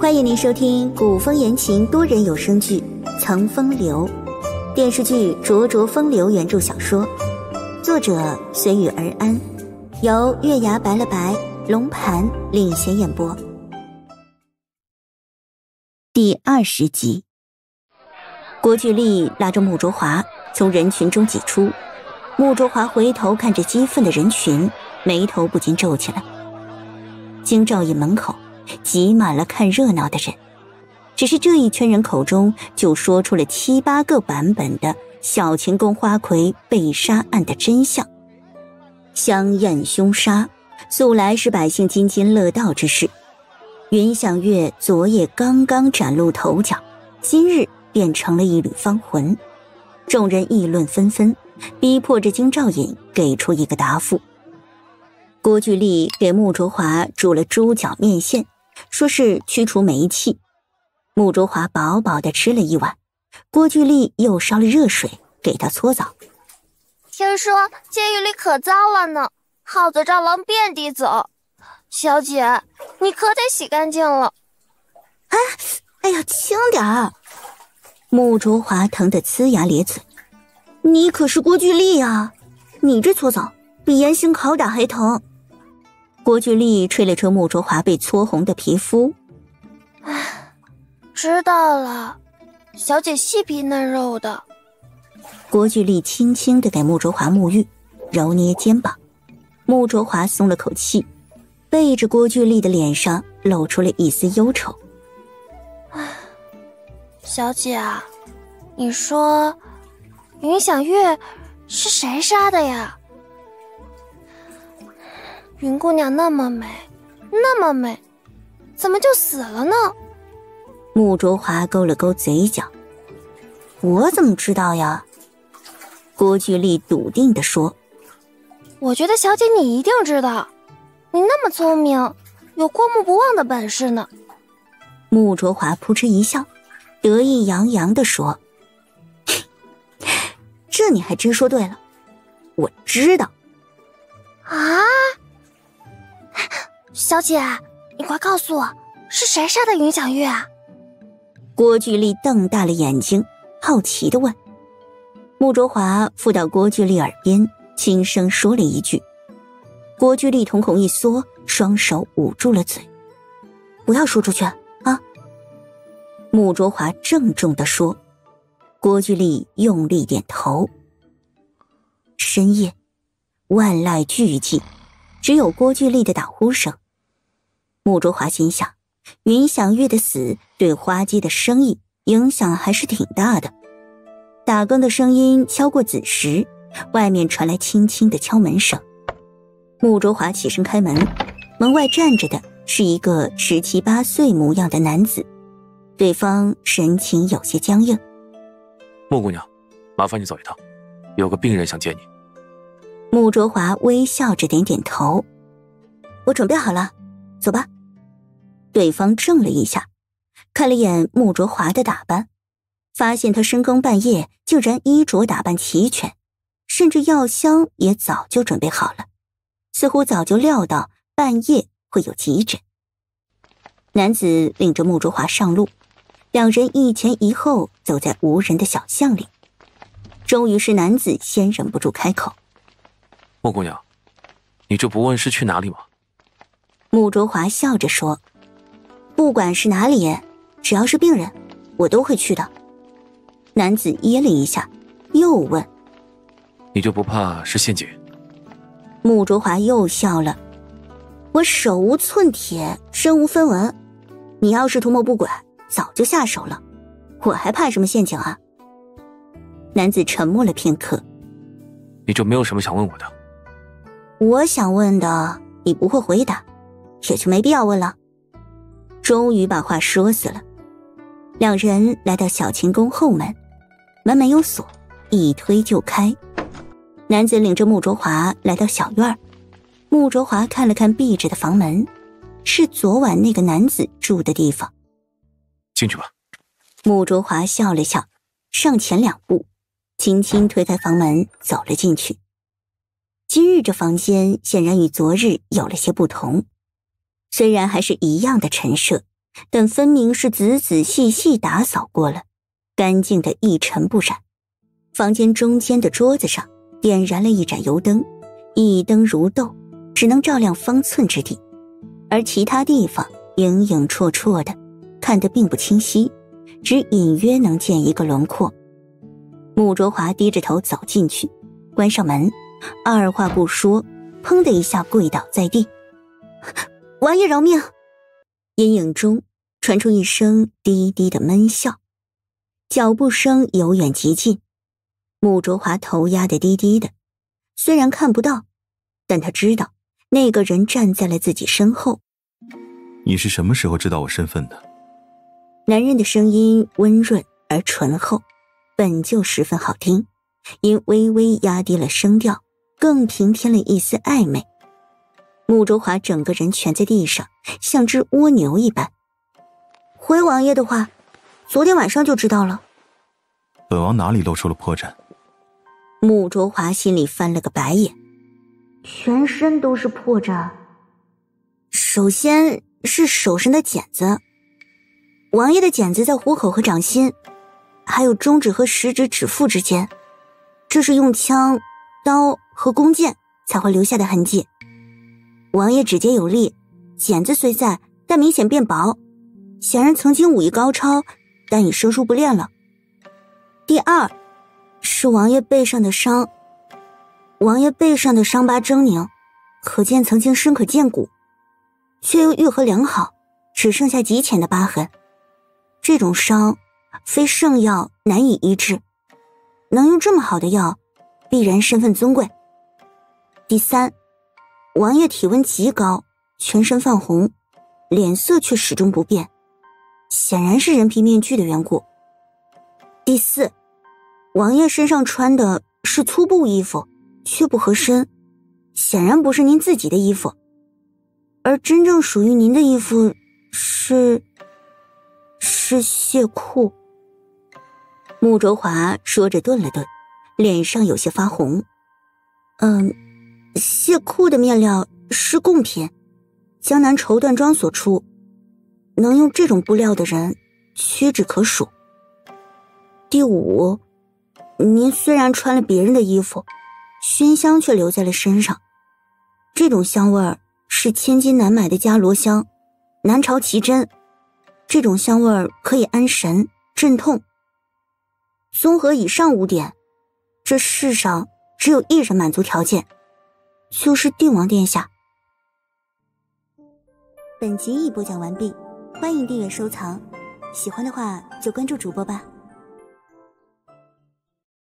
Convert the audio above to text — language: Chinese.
欢迎您收听古风言情多人有声剧《藏风流》，电视剧《灼灼风流》原著小说，作者随遇而安，由月牙白了白龙盘领衔演播。第20集，郭巨力拉着穆卓华从人群中挤出，穆卓华回头看着激愤的人群，眉头不禁皱起来。京兆尹门口挤满了看热闹的人，只是这一圈人口中就说出了7、8个版本的小秦宫花魁被杀案的真相。香艳凶杀素来是百姓津津乐道之事，云想月昨夜刚刚崭露头角，今日变成了一缕芳魂。众人议论纷纷，逼迫着京兆尹给出一个答复。郭巨力给穆卓华煮了猪脚面线，说是驱除霉气。穆卓华饱饱地吃了一碗，郭巨力又烧了热水给他搓澡。听说监狱里可糟了呢，耗子蟑螂遍地走，小姐你可得洗干净了。哎呀，轻点儿！穆卓华疼得呲牙咧嘴，你可是郭巨力啊，你这搓澡比严刑拷打还疼。郭巨力吹了吹穆卓华被搓红的皮肤，知道了，小姐细皮嫩肉的。郭巨力轻轻地给穆卓华沐浴，揉捏肩膀。穆卓华松了口气，背着郭巨力的脸上露出了一丝忧愁。小姐啊，你说云想月是谁杀的呀？云姑娘那么美，那么美，怎么就死了呢？穆卓华勾了勾嘴角，我怎么知道呀？郭巨力笃定地说。我觉得小姐你一定知道，你那么聪明，有过目不忘的本事呢。穆卓华扑哧一笑，得意洋洋地说，这你还真说对了，我知道。啊，小姐，你快告诉我，是谁杀的云想月啊？郭巨力瞪大了眼睛，好奇地问。穆卓华附到郭巨力耳边，轻声说了一句。郭巨力瞳孔一缩，双手捂住了嘴。不要说出去啊！穆卓华郑重地说。郭巨力用力点头。深夜，万籁俱寂，只有郭巨力的打呼声。穆卓华心想，云想月的死对花街的生意影响还是挺大的。打更的声音敲过子时，外面传来轻轻的敲门声。穆卓华起身开门，门外站着的是一个17、8岁模样的男子，对方神情有些僵硬。穆姑娘，麻烦你走一趟，有个病人想见你。穆卓华微笑着点点头，我准备好了，走吧。对方怔了一下，看了眼穆卓华的打扮，发现他深更半夜竟然衣着打扮齐全，甚至药箱也早就准备好了，似乎早就料到半夜会有急诊。男子领着穆卓华上路，两人一前一后走在无人的小巷里。终于是男子先忍不住开口，穆姑娘，你这不问是去哪里吗？穆卓华笑着说，不管是哪里，只要是病人我都会去的。男子噎了一下，又问，你就不怕是陷阱？穆卓华又笑了，我手无寸铁，身无分文，你要是图谋不轨，早就下手了，我还怕什么陷阱啊？男子沉默了片刻，你就没有什么想问我的？我想问的你不会回答，也就没必要问了。终于把话说死了。两人来到小秦宫后门，门没有锁，一推就开。男子领着穆卓华来到小院，穆卓华看了看闭着的房门，是昨晚那个男子住的地方。进去吧。穆卓华笑了笑，上前2步，轻轻推开房门走了进去。今日这房间显然与昨日有了些不同，虽然还是一样的陈设，但分明是仔仔细细打扫过了，干净的一尘不染。房间中间的桌子上点燃了一盏油灯，一灯如豆，只能照亮方寸之地，而其他地方影影绰绰的，看得并不清晰，只隐约能见一个轮廓。穆卓华低着头走进去，关上门，二话不说，砰的一下跪倒在地。王爷饶命！阴影中传出一声低低的闷笑，脚步声由远及近。穆卓华头压得低低的，虽然看不到，但他知道那个人站在了自己身后。你是什么时候知道我身份的？男人的声音温润而醇厚，本就十分好听，因微微压低了声调，更平添了一丝暧昧。穆卓华整个人蜷在地上，像只蜗牛一般。回王爷的话，昨天晚上就知道了。本王哪里露出了破绽？穆卓华心里翻了个白眼，全身都是破绽。首先是手上的茧子，王爷的茧子在虎口和掌心，还有中指和食指指腹之间，这是用枪、刀和弓箭才会留下的痕迹。王爷指节有力，茧子虽在，但明显变薄，显然曾经武艺高超，但已生疏不练了。第二是王爷背上的伤，王爷背上的伤疤狰狞，可见曾经深可见骨，却又愈合良好，只剩下极浅的疤痕。这种伤非圣药难以医治，能用这么好的药，必然身份尊贵。第三，王爷体温极高，全身泛红，脸色却始终不变，显然是人皮面具的缘故。第四，王爷身上穿的是粗布衣服，却不合身，显然不是您自己的衣服，而真正属于您的衣服是亵裤。穆卓华说着顿了顿，脸上有些发红。亵裤的面料是贡品，江南绸缎庄所出，能用这种布料的人屈指可数。第五，您虽然穿了别人的衣服，熏香却留在了身上，这种香味儿是千金难买的伽罗香，南朝奇珍，这种香味儿可以安神镇痛。综合以上5点，这世上只有一人满足条件，就是定王殿下。本集已播讲完毕，欢迎订阅收藏，喜欢的话就关注主播吧。